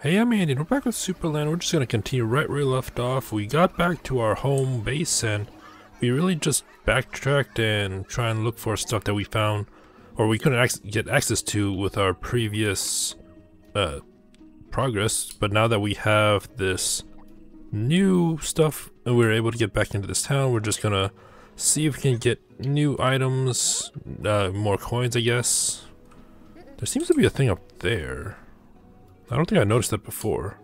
Hey, I'm Andy, and we're back with Supraland. We're just going to continue right where we left off. We got back to our home base, and we really just backtracked and try and look for stuff that we found, or we couldn't get access to with our previous progress. But now that we have this new stuff, and we're able to get back into this town, we're just going to see if we can get new items, more coins, I guess. There seems to be a thing up there. I don't think I noticed that before.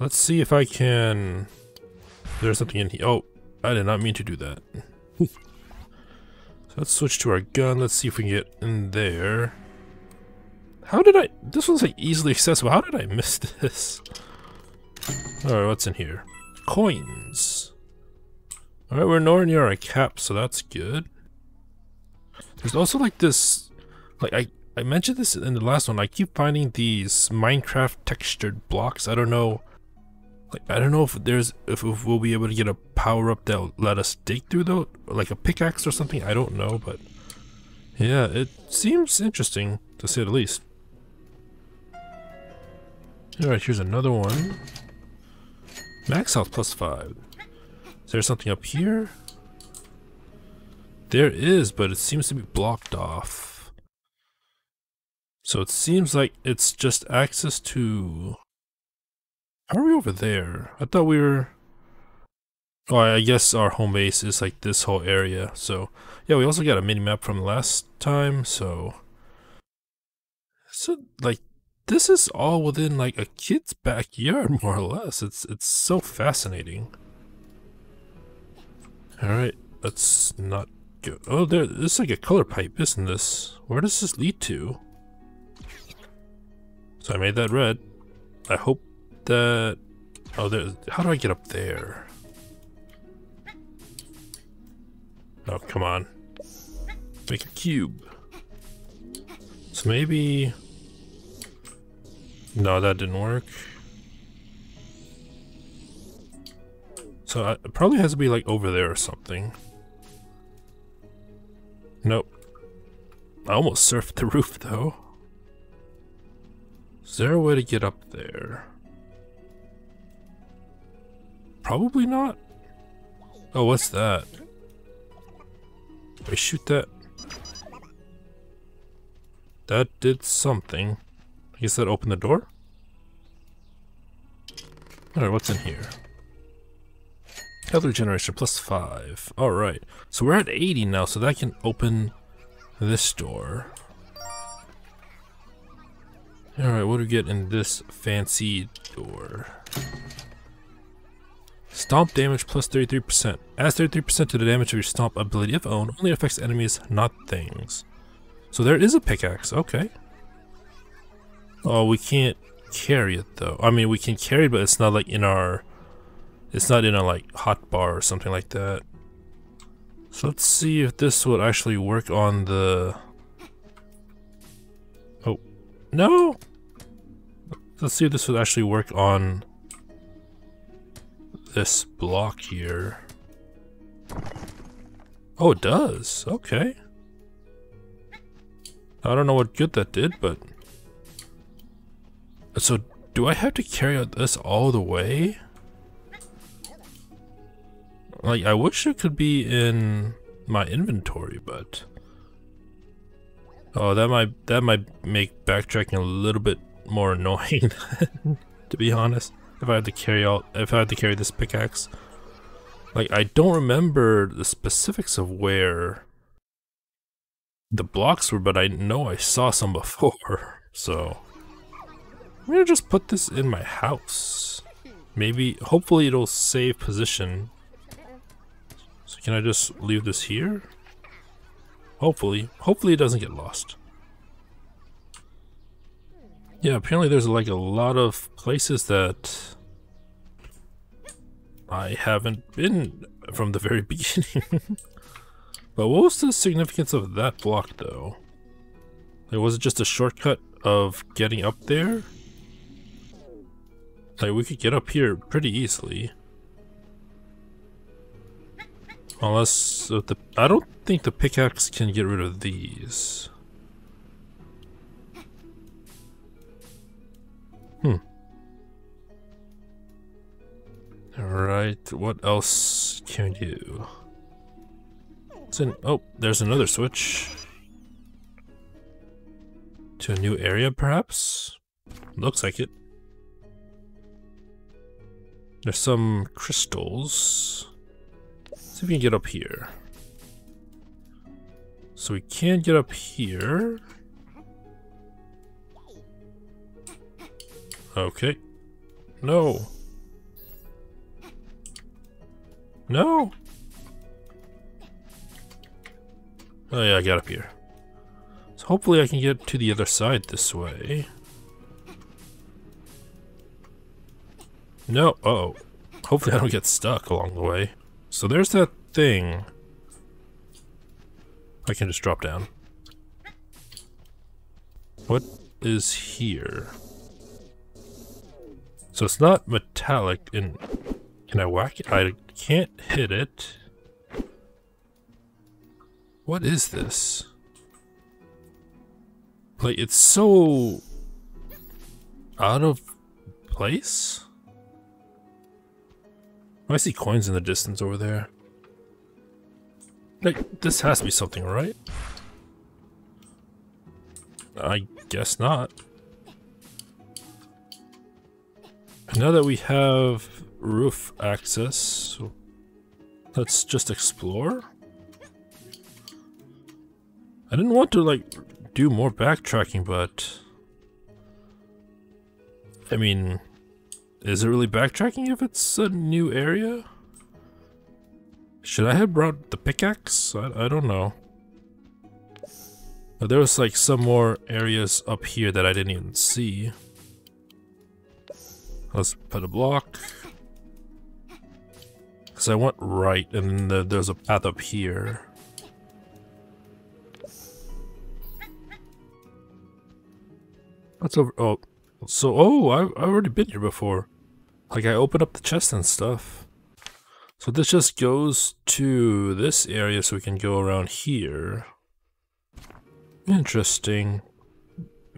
Let's see if I can... There's something in here. Oh, I did not mean to do that. So let's switch to our gun. Let's see if we can get in there. How did I... This one's like easily accessible. How did I miss this? Alright, what's in here? Coins. Alright, we're nowhere near our cap, so that's good. There's also like this... Like, I mentioned this in the last one. I keep finding these Minecraft textured blocks. I don't know, like I don't know if we'll be able to get a power up that'll let us dig through though, like a pickaxe or something. I don't know, but yeah, it seems interesting to say the least. All right, here's another one. Max health +5. Is there something up here? There is, but it seems to be blocked off. So it seems like it's just access to... How are we over there? I thought we were... Oh, I guess our home base is like this whole area. So yeah, we also got a mini-map from last time, so... So like, this is all within like a kid's backyard, more or less. It's so fascinating. Alright, let's not go... Oh, there, this is like a color pipe, isn't this? Where does this lead to? So I made that red. I hope that... Oh, there. How do I get up there? Oh, come on. Make a cube. So maybe... No, that didn't work. So it probably has to be like over there or something. Nope. I almost surfed the roof though. Is there a way to get up there? Probably not. Oh, what's that? Did I shoot that? That did something. I guess that opened the door? Alright, what's in here? Health generation +5. Alright. So we're at 80 now, so that can open this door. Alright, what do we get in this fancy door? Stomp damage +33%. Adds 33% to the damage of your stomp ability if owned. Only affects enemies, not things. So there is a pickaxe, okay. Oh, we can't carry it though. I mean, we can carry it, but it's not like in our... It's not in a like hotbar or something like that. So let's see if this would actually work on the... No! Let's see if this would actually work on this block here. Oh, it does. Okay. I don't know what good that did, but... So, do I have to carry out this all the way? Like, I wish it could be in my inventory, but... Oh, that might make backtracking a little bit more annoying, to be honest. If I had to carry out, if I had to carry this pickaxe, like I don't remember the specifics of where the blocks were, but I know I saw some before. So I'm gonna just put this in my house. Maybe, hopefully, it'll save position. So can I just leave this here? Hopefully it doesn't get lost. Yeah, apparently there's like a lot of places that I haven't been from the very beginning. But what was the significance of that block though? Like, was it just a shortcut of getting up there? Like, we could get up here pretty easily. Unless, I don't think the pickaxe can get rid of these. Hmm. Alright, what else can we do? Oh, there's another switch. To a new area, perhaps? Looks like it. There's some crystals. Let's see if we can get up here. So we can get up here. Okay. No. No! Oh yeah, I got up here. So hopefully I can get to the other side this way. No, uh-oh. Hopefully I don't get stuck along the way. So there's that thing. I can just drop down. What is here? So it's not metallic and... Can I whack it? I can't hit it. What is this? Like, it's so... out of place? I see coins in the distance over there. Like, this has to be something, right? I guess not. Now that we have roof access, let's just explore. I didn't want to, like, do more backtracking, but... I mean, is it really backtracking if it's a new area? Should I have brought the pickaxe? I don't know. But there was, like, some more areas up here that I didn't even see. Let's put a block. Because I went right, and then there's a path up here. What's over? Oh, so, oh, I've already been here before. Like, I opened up the chest and stuff. So this just goes to this area, so we can go around here. Interesting.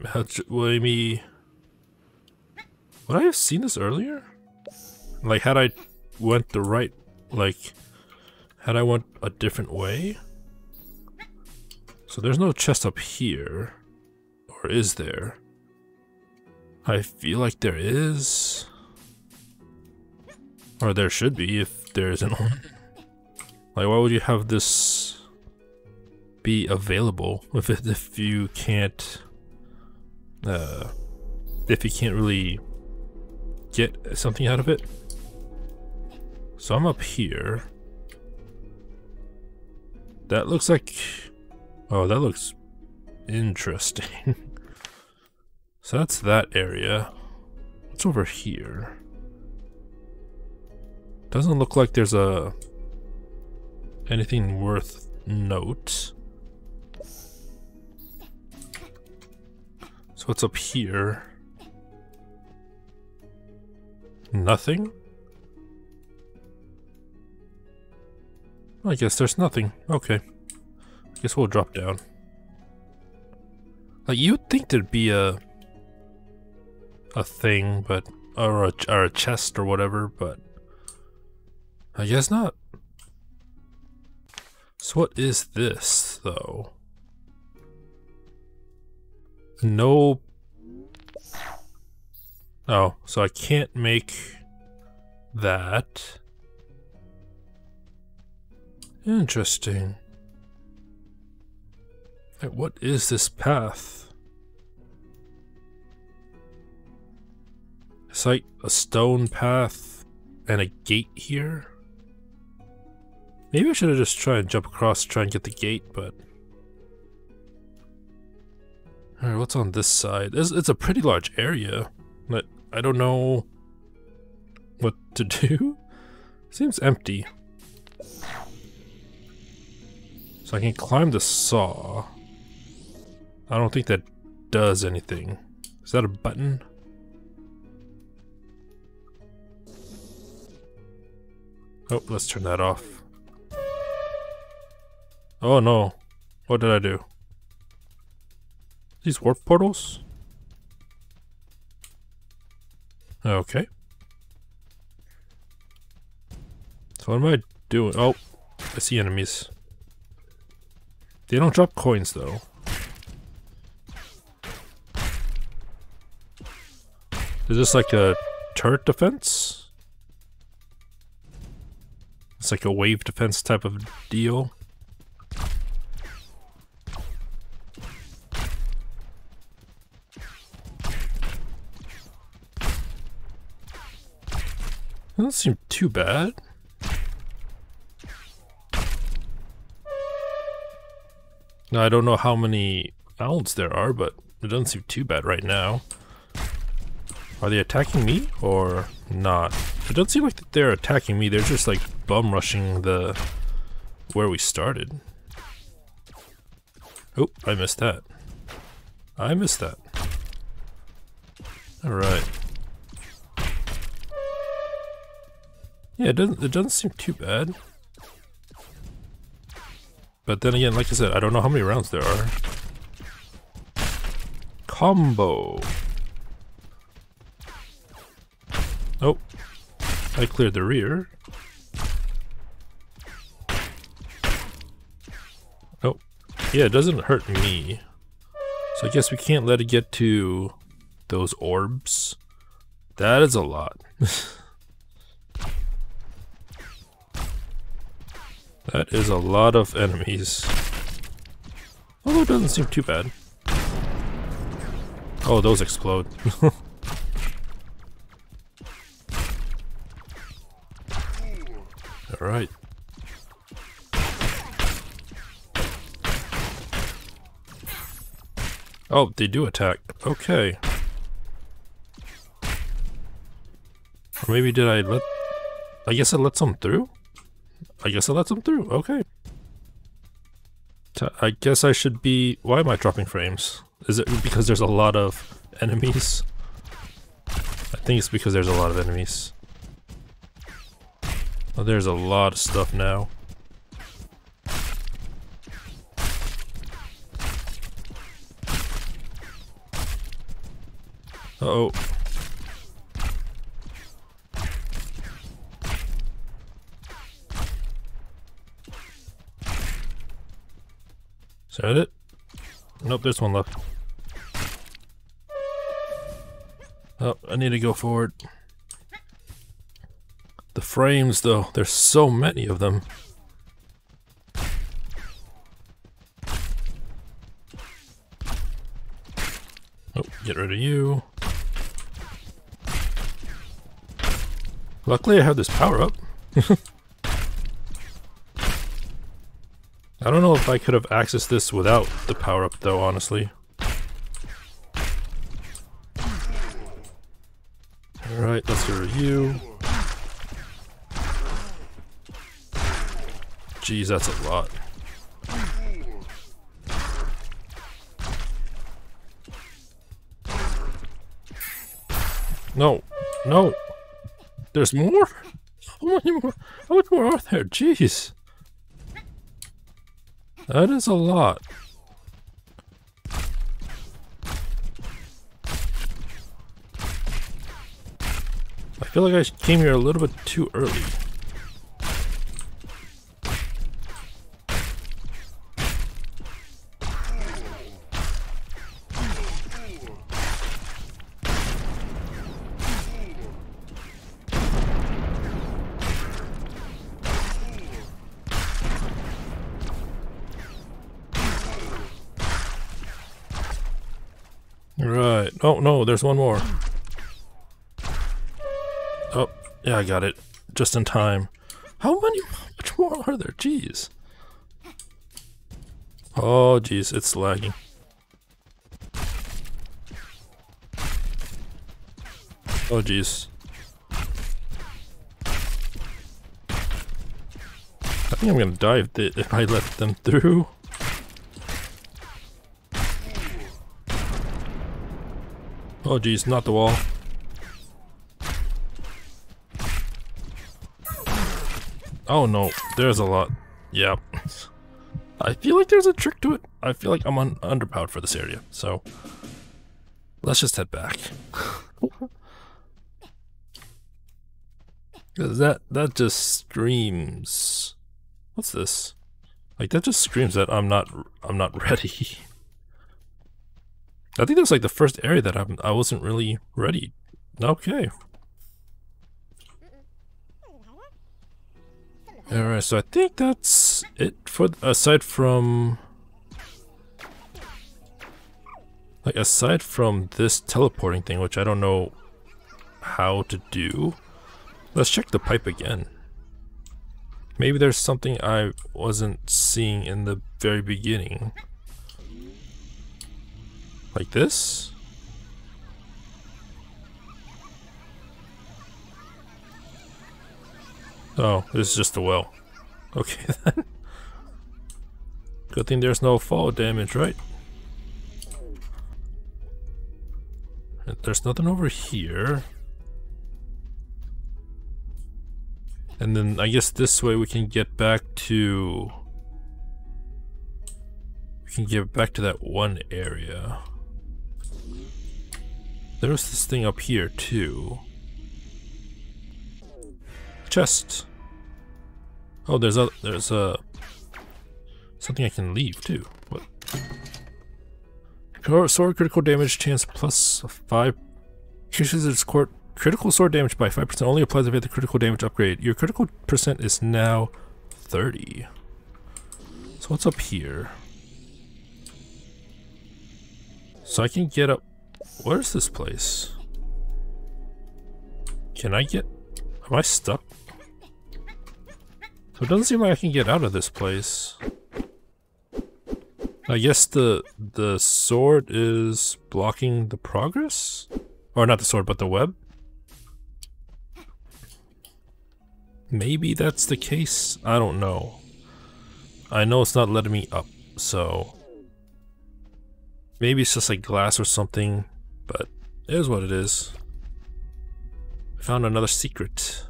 Let me... Would I have seen this earlier? Like, had I went the right, like, had I went a different way? So there's no chest up here. Or is there? I feel like there is. Or there should be if there isn't one. Like, why would you have this be available if you can't, if you can't really get something out of it? So I'm up here. That looks like... Oh, that looks interesting. So that's that area. What's over here? Doesn't look like there's a... anything worth note. So what's up here? Nothing? I guess there's nothing. Okay. I guess we'll drop down. Like, you'd think there'd be a thing, but or a chest or whatever, but I guess not. So what is this though? No. Oh, so I can't make that. Interesting. Right, what is this path? It's like a stone path and a gate here. Maybe I should have just tried and jump across to try and get the gate, but... Alright, what's on this side? It's a pretty large area, but I don't know what to do. Seems empty. So I can climb the saw. I don't think that does anything. Is that a button? Oh, let's turn that off. Oh no. What did I do? These warp portals? Okay. So what am I doing? Oh, I see enemies. They don't drop coins though. Is this like a turret defense? It's like a wave defense type of deal. Doesn't seem too bad. Now, I don't know how many owls there are, but it doesn't seem too bad right now. Are they attacking me or not? It doesn't seem like that they're attacking me. They're just like bum rushing the where we started. Oh, I missed that. I missed that. All right. Yeah, it doesn't seem too bad. But then again, like I said, I don't know how many rounds there are. Combo. Oh, I cleared the rear. Oh, yeah, it doesn't hurt me. So I guess we can't let it get to those orbs. That is a lot. That is a lot of enemies. Although it doesn't seem too bad. Oh, those explode. Alright. Oh, they do attack. Okay. Or maybe did I let... I guess I let some through? I guess I let them through, okay. I guess I should be... Why am I dropping frames? Is it because there's a lot of enemies? I think it's because there's a lot of enemies. Oh, there's a lot of stuff now. Uh-oh. Is that it? Nope, there's one left. Oh, I need to go forward. The frames, though, there's so many of them. Oh, get rid of you. Luckily, I have this power up. I don't know if I could have accessed this without the power-up though, honestly. Alright, let's do a review. Jeez, that's a lot. No. No! There's more? How many more? How much more are there? Jeez! That is a lot. I feel like I came here a little bit too early. Right. Oh, no, there's one more. Oh, yeah, I got it. Just in time. How much more are there? Jeez. Oh, jeez, it's lagging. Oh, jeez. I think I'm gonna die if I let them through. Oh geez, not the wall. Oh no, there's a lot. Yeah. I feel like there's a trick to it. I feel like I'm underpowered for this area, so... Let's just head back. Cause that just screams. What's this? Like that just screams that I'm not ready. I think that's like the first area that I wasn't really ready. Okay. Alright, so I think that's it for aside from this teleporting thing, which I don't know how to do. Let's check the pipe again. Maybe there's something I wasn't seeing in the very beginning. Like this? Oh, this is just a well. Okay then. Good thing there's no fall damage, right? And there's nothing over here. And then I guess this way we can get back to... We can get back to that one area. There's this thing up here too. Chest. Oh, there's something I can leave too. What? Sword critical damage chance plus 5. Increases its critical sword damage by 5%. Only applies if you have the critical damage upgrade. Your critical percent is now 30. So what's up here? So I can get up. Where's this place? Can I get? Am I stuck? So it doesn't seem like I can get out of this place. I guess the sword is blocking the progress? Or not the sword, but the web? Maybe that's the case? I don't know. I know it's not letting me up, so... Maybe it's just like glass or something, but it is what it is. I found another secret.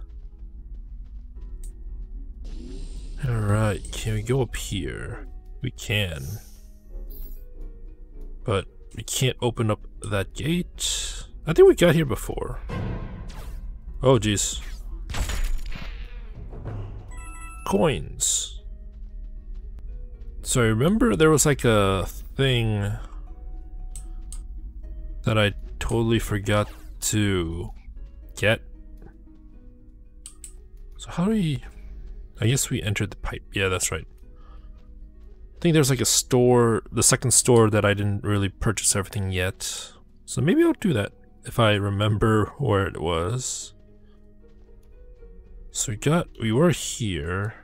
Alright, can we go up here? We can. But we can't open up that gate. I think we got here before. Oh geez. Coins. So I remember there was like a thing that I totally forgot to get. So how do we... I guess we entered the pipe. Yeah, that's right. I think there's like a store, the second store, that I didn't really purchase everything yet. So maybe I'll do that if I remember where it was. So we were here.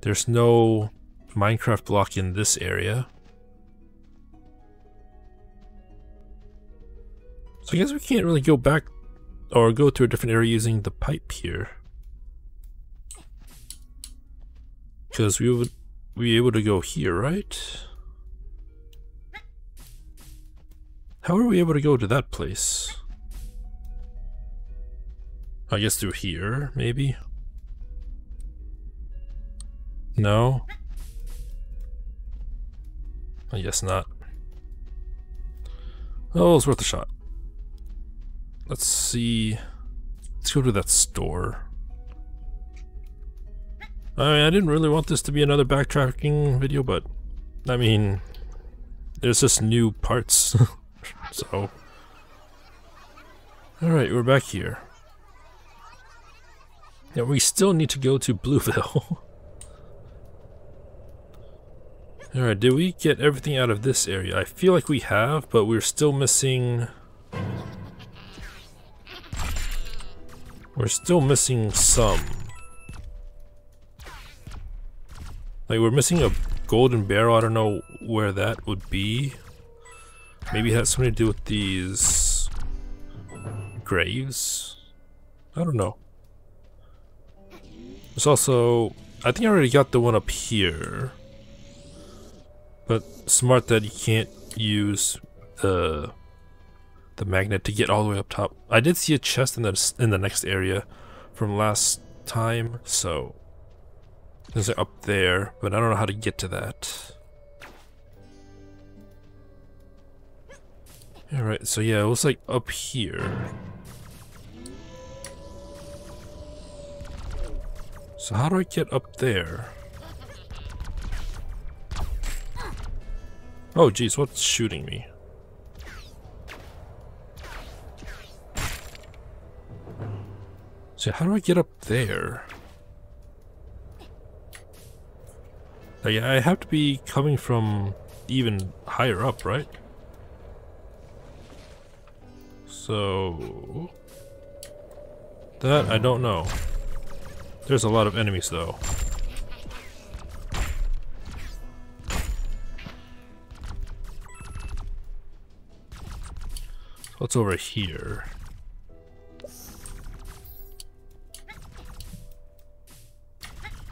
There's no Minecraft block in this area. So I guess we can't really go back or go to a different area using the pipe here. Because we would be able to go here, right? How are we able to go to that place? I guess through here, maybe? No? I guess not. Oh, it's worth a shot. Let's see. Let's go to that store. I mean, I didn't really want this to be another backtracking video, but I mean, there's just new parts, so. Alright, we're back here. Now we still need to go to Blueville. Alright, did we get everything out of this area? I feel like we have, but we're still missing... We're still missing some. Like, we're missing a golden barrel, I don't know where that would be. Maybe it has something to do with these... graves? I don't know. There's also... I think I already got the one up here. But smart that you can't use the magnet to get all the way up top. I did see a chest in the next area from last time, so... There's like up there, but I don't know how to get to that. Alright, so yeah, it was like up here. So how do I get up there? Oh geez, what's shooting me? So how do I get up there? Like, I have to be coming from even higher up, right? So... that I don't know. There's a lot of enemies though. What's over here?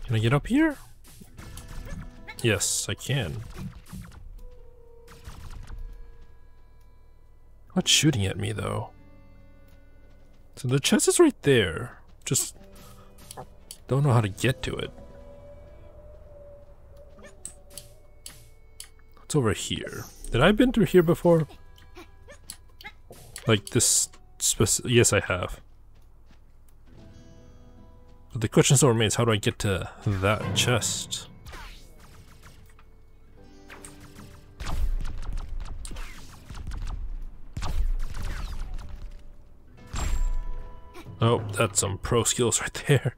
Can I get up here? Yes, I can. What's shooting at me though? So the chest is right there. Just don't know how to get to it. What's over here? Did I been through here before? Like this specific... yes, I have. But the question still remains, how do I get to that chest? Oh, that's some pro skills right there.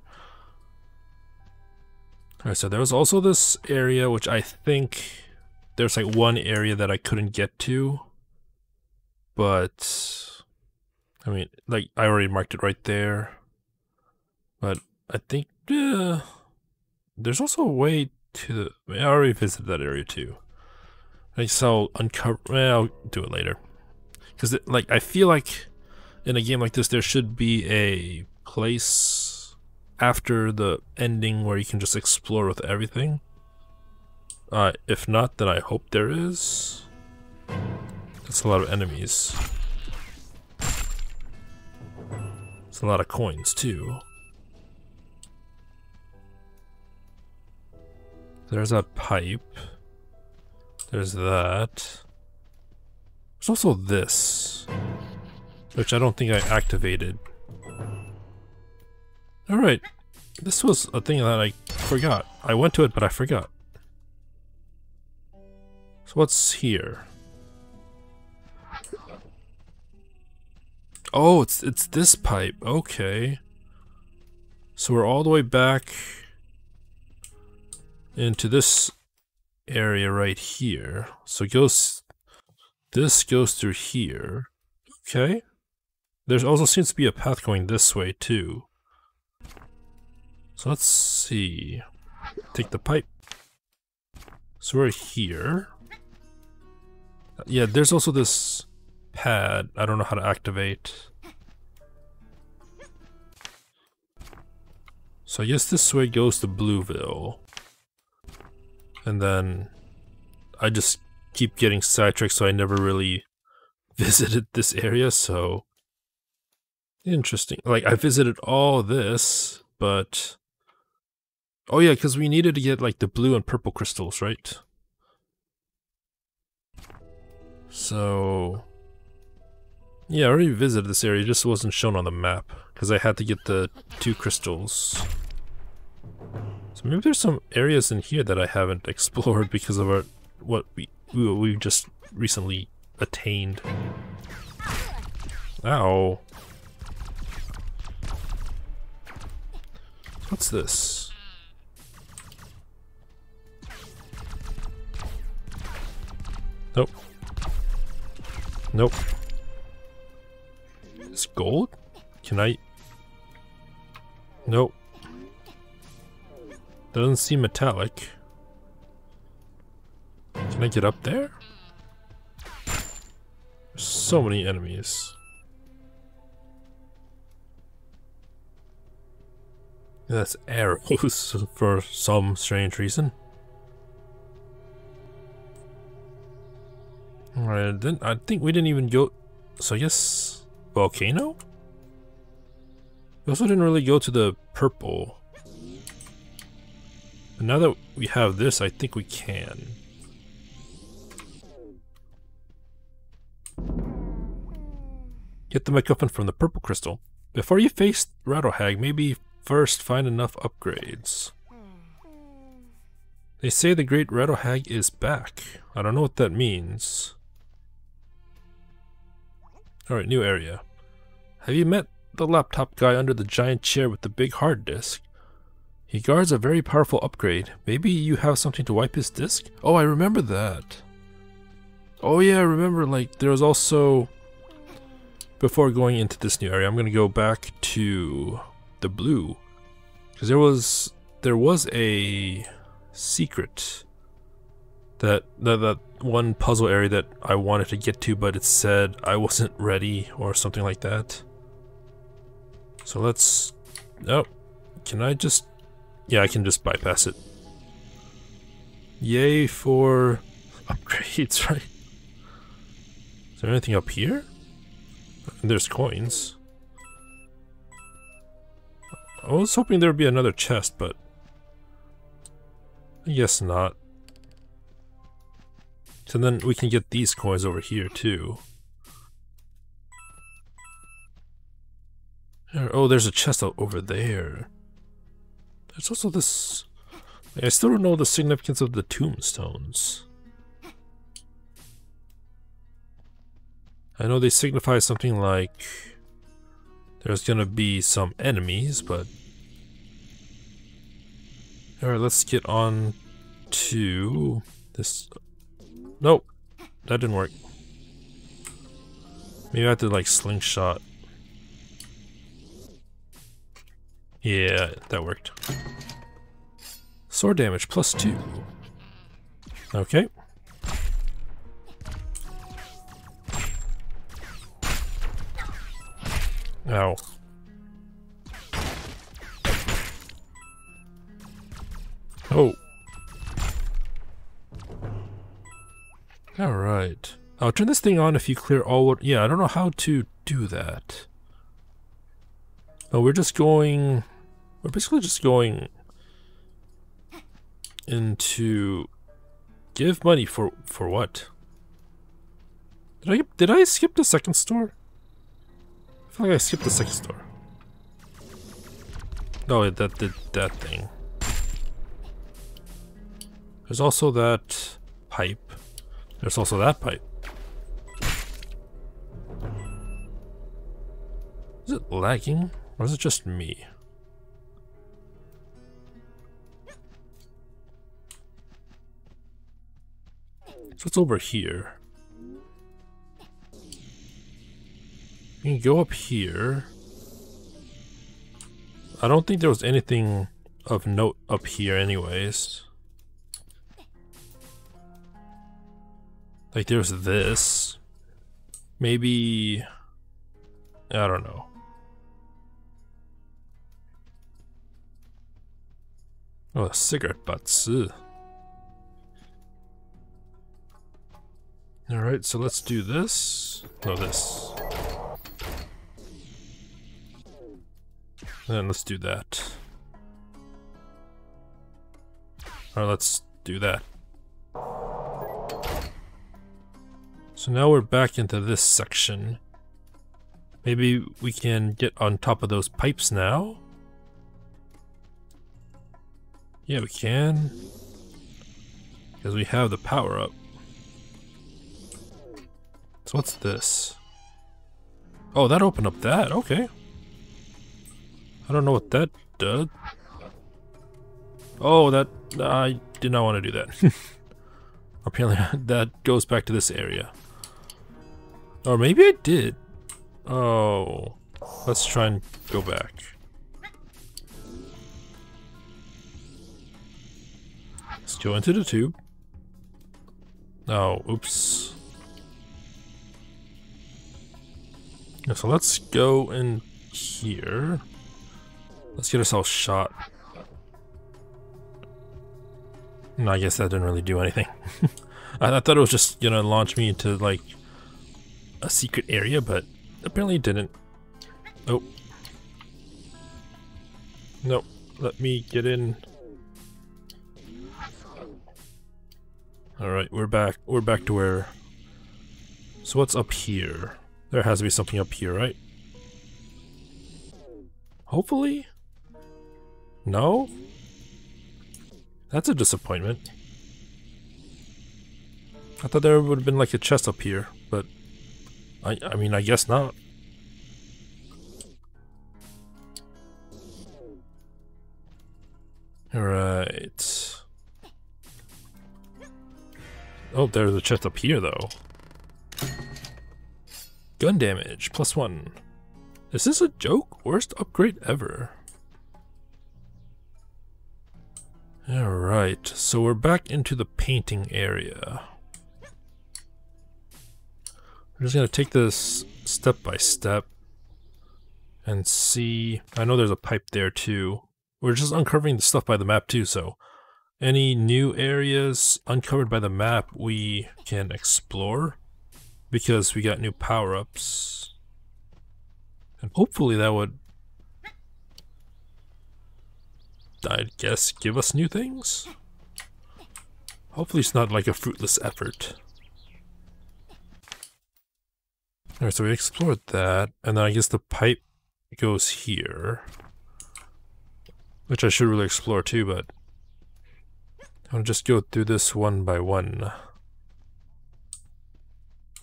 Alright, so there was also this area which I think there's like one area that I couldn't get to. But I mean, like, I already marked it right there. But I think there's also a way to the... I already visited that area too. I guess I'll uncover... I'll do it later. Because like, I feel like in a game like this, there should be a place after the ending where you can just explore with everything. If not, then I hope there is. That's a lot of enemies. It's a lot of coins too. There's that pipe. There's that. There's also this, which I don't think I activated. Alright, this was a thing that I forgot. I went to it, but I forgot. So what's here? Oh, it's this pipe. Okay. So we're all the way back into this area right here. So it goes... this goes through here. Okay. There also seems to be a path going this way too. So let's see. Take the pipe. So we're here. Yeah, there's also this pad. I don't know how to activate. So I guess this way goes to Blueville. And then I just keep getting sidetracked, so I never really visited this area, so... interesting. Like, I visited all this, but... oh yeah, because we needed to get, like, the blue and purple crystals, right? So... yeah, I already visited this area, it just wasn't shown on the map, because I had to get the 2 crystals. So maybe there's some areas in here that I haven't explored because of our... what we just recently attained. Ow. What's this? Nope. Nope. It's gold? Can I? Nope. Doesn't seem metallic. Can I get up there? There's so many enemies. That's arrows for some strange reason. Alright, then I think we didn't even go... so I guess... volcano? We also didn't really go to the purple. But now that we have this, I think we can. Get the MacGuffin from the purple crystal. Before you face Rattlehag, maybe First, find enough upgrades. They say the Great Rattlehag is back. I don't know what that means. Alright, new area. Have you met the laptop guy under the giant chair with the big hard disk? He guards a very powerful upgrade. Maybe you have something to wipe his disk? Oh, I remember that. Oh yeah, I remember, like, there was also... Before going into this new area, I'm gonna go back to the blue. Because there was a secret. That one puzzle area that I wanted to get to, but it said I wasn't ready or something like that. So let's... Oh, can I just... Yeah, I can just bypass it. Yay for upgrades, right? Is there anything up here? There's coins. I was hoping there would be another chest, but I guess not. So then we can get these coins over here too. Oh, there's a chest over there. There's also this... I still don't know the significance of the tombstones. I know they signify something like... There's gonna be some enemies, but... Alright, let's get on to... this... Nope! That didn't work. Maybe I have to, like, slingshot. Yeah, that worked. Sword damage, +2. Okay. Ow. Oh. Alright. I'll turn this thing on if you clear all wood. Yeah, I don't know how to do that. Oh, we're just going... We're basically just going into... Give money for what? Did I skip the second store? I feel like I skipped the second store. No, oh, that did that thing. There's also that pipe. There's also that pipe. Is it lagging? Or is it just me? So it's over here. You can go up here. I don't think there was anything of note up here anyways. Like there's this. Maybe... I don't know. Oh, a cigarette butts. Alright, so let's do this. No, this. And let's do that. Alright, let's do that. So now we're back into this section. Maybe we can get on top of those pipes now? Yeah, we can. Because we have the power up. So what's this? Oh, that opened up that, okay. I don't know what that did. Oh, that... I did not want to do that. Apparently that goes back to this area. Or maybe I did. Oh. Let's try and go back. Let's go into the tube. Oh, oops. Yeah, so let's go in here. Let's get ourselves shot. No, I guess that didn't really do anything. I thought it was just gonna launch me into, like, a secret area, but apparently it didn't. Oh. Nope. Let me get in. Alright, we're back. We're back to where... So what's up here? There has to be something up here, right? Hopefully? No? That's a disappointment. I thought there would have been like a chest up here, but I mean, I guess not. Alright. Oh, there's a chest up here though. Gun damage, +1. Is this a joke? Worst upgrade ever. Alright, so we're back into the painting area. I'm just gonna take this step by step and see. I know there's a pipe there too. We're just uncovering the stuff by the map too, so any new areas uncovered by the map we can explore because we got new power-ups. And hopefully that would, I guess, give us new things? Hopefully it's not like a fruitless effort. Alright, so we explored that, and then I guess the pipe goes here. Which I should really explore too, but I'll just go through this one by one. I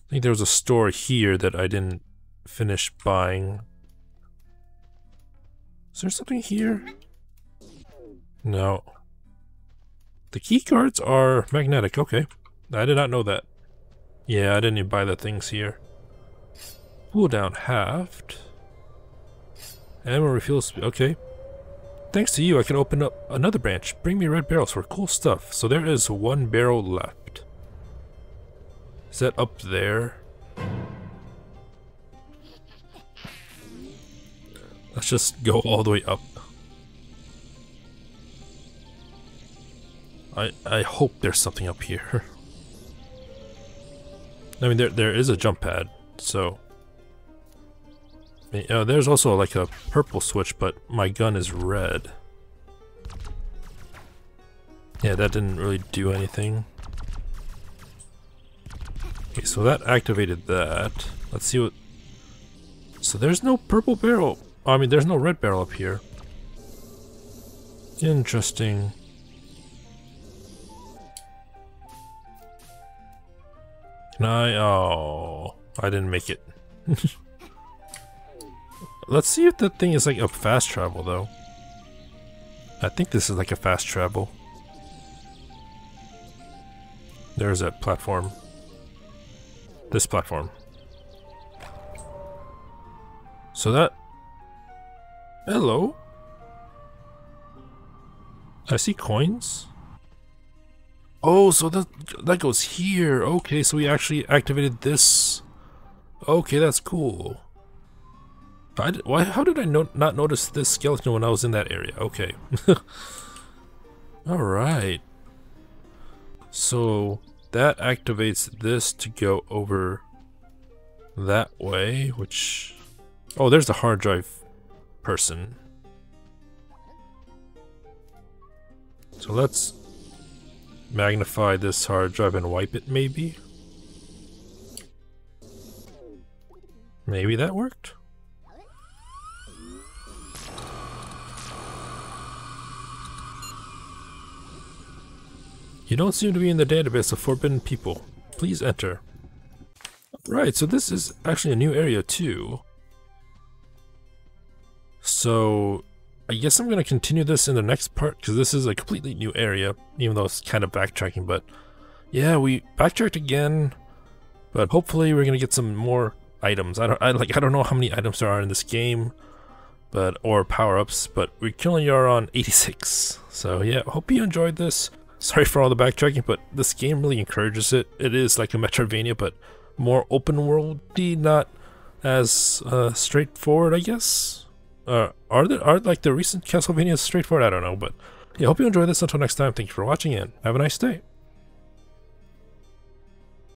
think there was a store here that I didn't finish buying. Is there something here? No. The key cards are magnetic, okay. I did not know that. Yeah, I didn't even buy the things here. Pull down halved. Ammo refuel speed, okay. Thanks to you, I can open up another branch. Bring me red barrels for cool stuff. So there is one barrel left. Is that up there? Let's just go all the way up. I hope there's something up here. I mean, there is a jump pad, so... there's also like a purple switch, but my gun is red. Yeah, that didn't really do anything. Okay, so that activated that. Let's see what... So there's no purple barrel. I mean, there's no red barrel up here. Interesting. Can I... Oh, I didn't make it. Let's see if that thing is like a fast travel though. I think this is like a fast travel. There's that platform. This platform. So that... Hello? I see coins. Oh, so that goes here. Okay, so we actually activated this. Okay, that's cool. How did I not notice this skeleton when I was in that area? Okay. Alright. So that activates this to go over that way, which... Oh, there's the hard drive person. So let's magnify this hard drive and wipe it, maybe? Maybe that worked? You don't seem to be in the database of forbidden people. Please enter. Right, so this is actually a new area too. So I guess I'm gonna continue this in the next part because this is a completely new area, even though it's kind of backtracking, but yeah, we backtracked again, but hopefully we're gonna get some more items. I don't know how many items there are in this game, but or power-ups, but we currently are on 86. So yeah, hope you enjoyed this. Sorry for all the backtracking, but this game really encourages it. It is like a Metroidvania, but more open-world-y, not as straightforward, I guess. Are like the recent Castlevanias straightforward? I don't know, but yeah, hope you enjoy this. Until next time, thank you for watching and have a nice day.